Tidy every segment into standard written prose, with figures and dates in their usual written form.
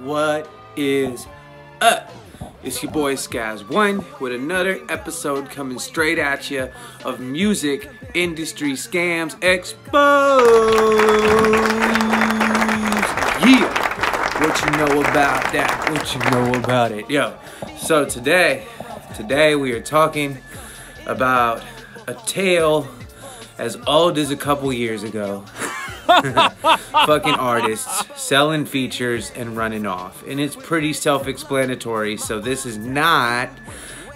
What is up? It's your boy Skaz One with another episode coming straight at you of Music Industry Scams Exposed. Yeah. What you know about that? What you know about it? Yo, so today we are talking about a tale as old as a couple years ago. Fucking artists selling features and running off. And it's pretty self-explanatory, so this is not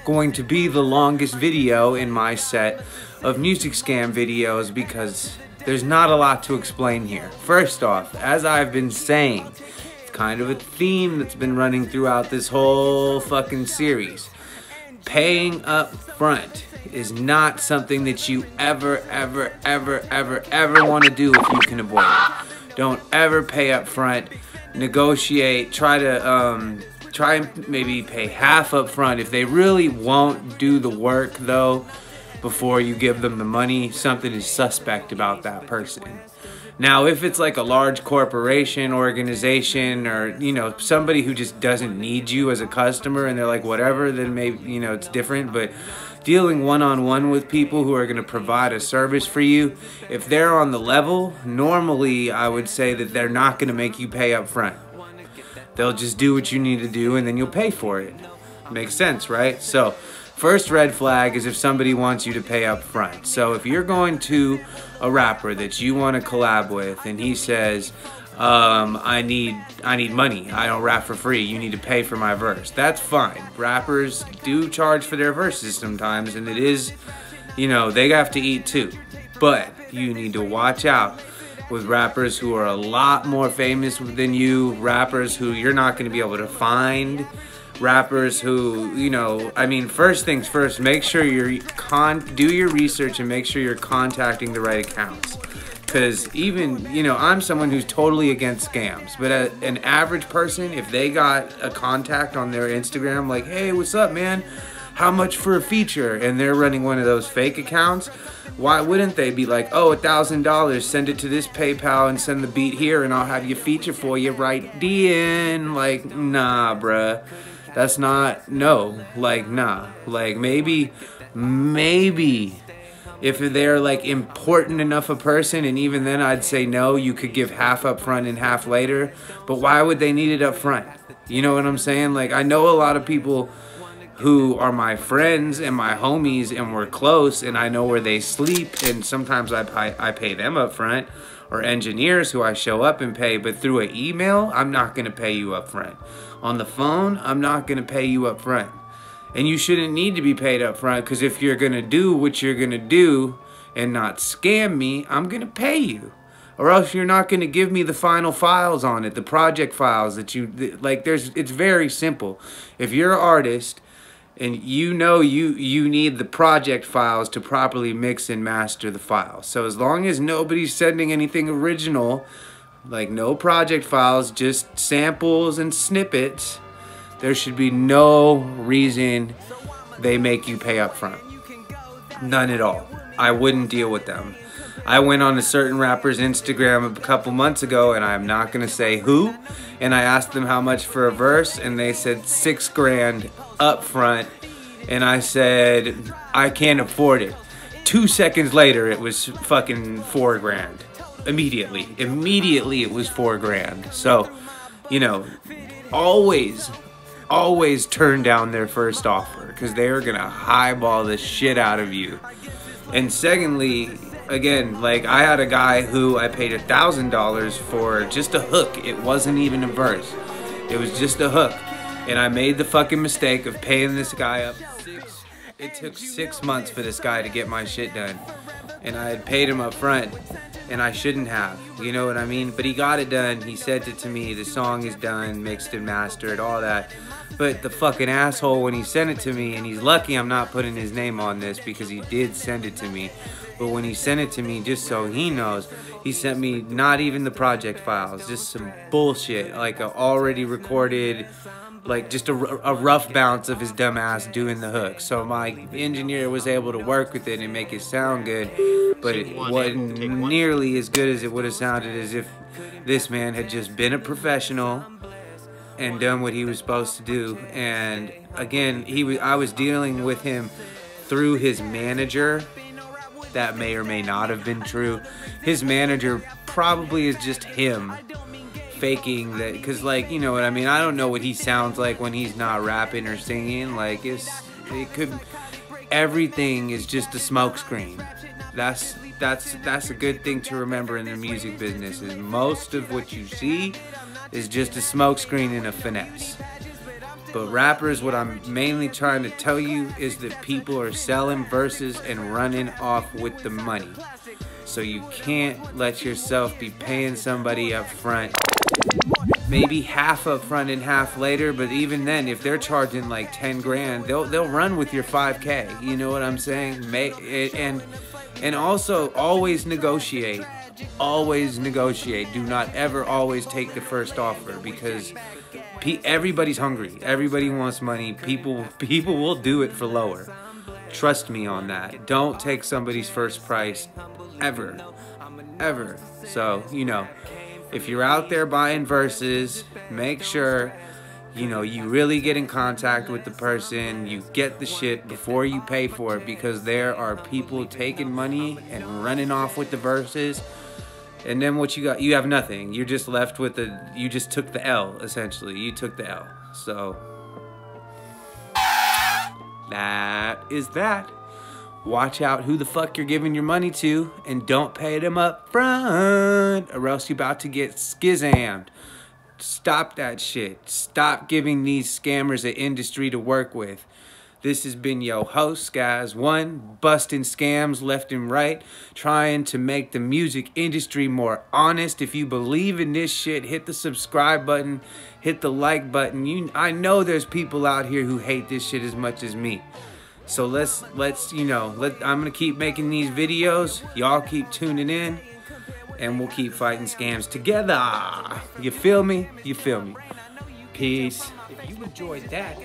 going to be the longest video in my set of music scam videos because there's not a lot to explain here. First off, as I've been saying, kind of a theme that's been running throughout this whole fucking series. Paying up front is not something that you ever want to do if you can avoid it. Don't ever pay up front. Negotiate. Try to try and maybe pay half up front. If they really won't do the work though before you give them the money, something is suspect about that person. Now, if it's like a large corporation, organization, or, you know, somebody who just doesn't need you as a customer and they're like, whatever, then maybe, you know, it's different. But dealing one-on-one with people who are going to provide a service for you, if they're on the level, normally I would say that they're not going to make you pay up front. They'll just do what you need to do and then you'll pay for it. Makes sense, right? So, first red flag is if somebody wants you to pay up front. So if you're going to a rapper that you want to collab with and he says, I need money, I don't rap for free, you need to pay for my verse. That's fine. Rappers do charge for their verses sometimes and it is, you know, they have to eat too. But you need to watch out with rappers who are a lot more famous than you, rappers who you're not going to be able to find. Rappers who, you know, I mean, first things first, make sure you're do your research and make sure you're contacting the right accounts. Because even, you know, I'm someone who's totally against scams, but an average person, if they got a contact on their Instagram, like, hey, what's up, man? How much for a feature? And they're running one of those fake accounts, why wouldn't they be like, oh, $1,000, send it to this PayPal and send the beat here and I'll have your feature for you right then? Like, nah, bruh. That's not, no, like, nah. Like, maybe if they're, like, important enough a person, and even then I'd say no, you could give half up front and half later, but why would they need it up front? You know what I'm saying? Like, I know a lot of people who are my friends and my homies, and we're close, and I know where they sleep, and sometimes I pay them up front, or engineers who I show up and pay, but through an email, I'm not gonna pay you up front. On the phone, I'm not gonna pay you up front. And you shouldn't need to be paid up front, because if you're gonna do what you're gonna do and not scam me, I'm gonna pay you. Or else you're not gonna give me the final files on it, the project files that you, like, there's, it's very simple. If you're an artist, and you know you need the project files to properly mix and master the files. So as long as nobody's sending anything original, like no project files, just samples and snippets, there should be no reason they make you pay up front. None at all. I wouldn't deal with them. I went on a certain rapper's Instagram a couple months ago, and I'm not gonna say who, and I asked them how much for a verse, and they said $6,000 up front, and I said, I can't afford it. 2 seconds later, it was fucking $4,000. Immediately it was $4,000. So, you know, always turn down their first offer, because they're gonna highball the shit out of you. And secondly, again, like, I had a guy who I paid $1,000 for just a hook. It wasn't even a verse. It was just a hook. And I made the fucking mistake of paying this guy up. It took 6 months for this guy to get my shit done. And I had paid him up front, and I shouldn't have. You know what I mean? But he got it done. He sent it to me. The song is done, mixed and mastered, all that. But the fucking asshole, when he sent it to me, and he's lucky I'm not putting his name on this because he did send it to me. But when he sent it to me, just so he knows, he sent me not even the project files, just some bullshit, like an already recorded like just a rough bounce of his dumb ass doing the hook. So my engineer was able to work with it and make it sound good, but it wasn't nearly as good as it would have sounded as if this man had just been a professional and done what he was supposed to do. And again, I was dealing with him through his manager. That may or may not have been true. His manager probably is just him faking that, because, like, you know what I mean, I don't know what he sounds like when he's not rapping or singing. Like, it could, everything is just a smokescreen. That's a good thing to remember in the music business, is most of what you see is just a smokescreen and a finesse. But rappers, what I'm mainly trying to tell you is that people are selling verses and running off with the money. So you can't let yourself be paying somebody up front. Maybe half up front and half later, but even then, if they're charging like 10 grand, they'll run with your 5K. You know what I'm saying? And also, always negotiate. Always negotiate. Do not ever always take the first offer, because everybody's hungry. Everybody wants money. People will do it for lower. Trust me on that. Don't take somebody's first price ever. Ever. So, you know, if you're out there buying verses, make sure, you know, you really get in contact with the person. You get the shit before you pay for it, because there are people taking money and running off with the verses. And then what you got, you have nothing. You're just left with you just took the L, essentially. You took the L. So, that is that. Watch out who the fuck you're giving your money to, and don't pay them up front, or else you're about to get skizammed. Stop that shit. Stop giving these scammers an industry to work with. This has been your host, Skaz One, busting scams left and right, trying to make the music industry more honest. If you believe in this shit, hit the subscribe button, hit the like button. I know there's people out here who hate this shit as much as me. So I'm gonna keep making these videos. Y'all keep tuning in, and we'll keep fighting scams together. You feel me? You feel me? Peace. If you enjoyed that,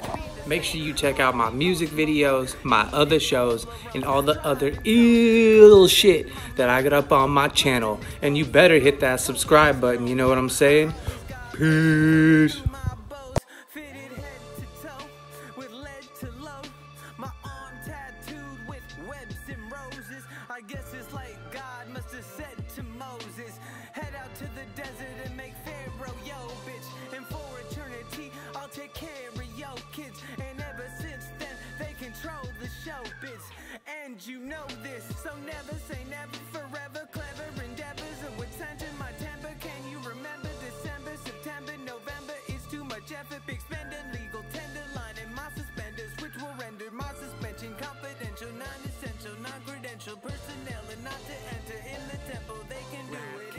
make sure you check out my music videos, my other shows, and all the other ill shit that I got up on my channel. And you better hit that subscribe button, you know what I'm saying? Peace. Take care of your kids, and ever since then they control the showbiz, and you know this, so never say never, forever clever endeavors, and with tension my temper, can you remember December, September, November is too much effort, big spender, legal tender line in my suspenders, which will render my suspension confidential, non-essential, non-credential personnel, and not to enter in the temple, they can do it.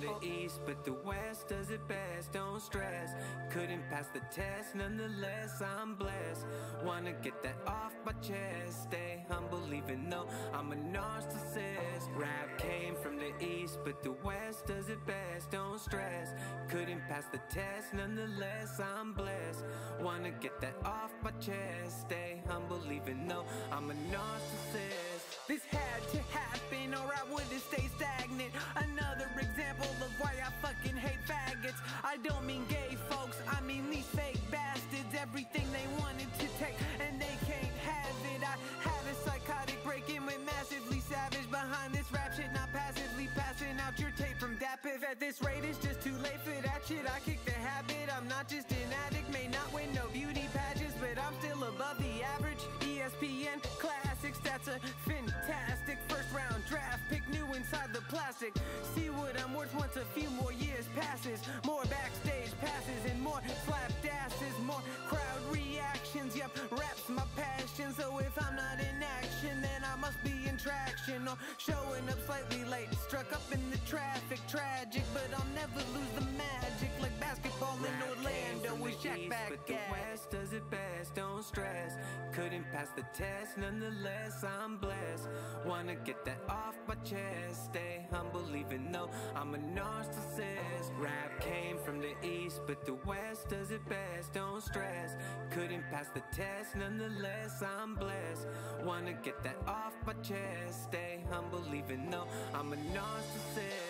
The east, but the west does it best. Don't stress, couldn't pass the test. Nonetheless, I'm blessed. Wanna get that off my chest. Stay humble, even though I'm a narcissist. Rap came from the east, but the west does it best. Don't stress, couldn't pass the test. Nonetheless, I'm blessed. Wanna get that off my chest. Stay humble, even though I'm a narcissist. This had to happen, or I wouldn't stay stagnant. Another example of why I fucking hate faggots. I don't mean gay folks, I mean these fake bastards. Everything they wanted to take, and they can't have it. I had a psychotic break-in with massively savage. Behind this rap shit, not passively passing out your tape from that piff. At this rate, it's just too late for that shit. I kick the habit, I'm not just an addict. May not win no beauty pageants, but I'm still above the average. ESPN classics, that's a fantastic first-round draft pick, new inside the plastic. See what I'm worth once a few more years passes. More backstage passes and more slapped asses, more crowd reactions. Yep, rap's my passion. So if I'm not in action, then I must be in traction, or showing up slightly late, struck up in the traffic. Tragic, but I'll never lose the magic, like basketball in Orlando. We check back at the West does it best. Don't stress, couldn't pass the test. Nonetheless, I'm blessed. wanna get that off my chest. Stay humble even though I'm a narcissist. Rap came from the east, but the west does it best. Don't stress, couldn't pass the test. Nonetheless, I'm blessed. Wanna get that off my chest. Stay humble even though I'm a narcissist.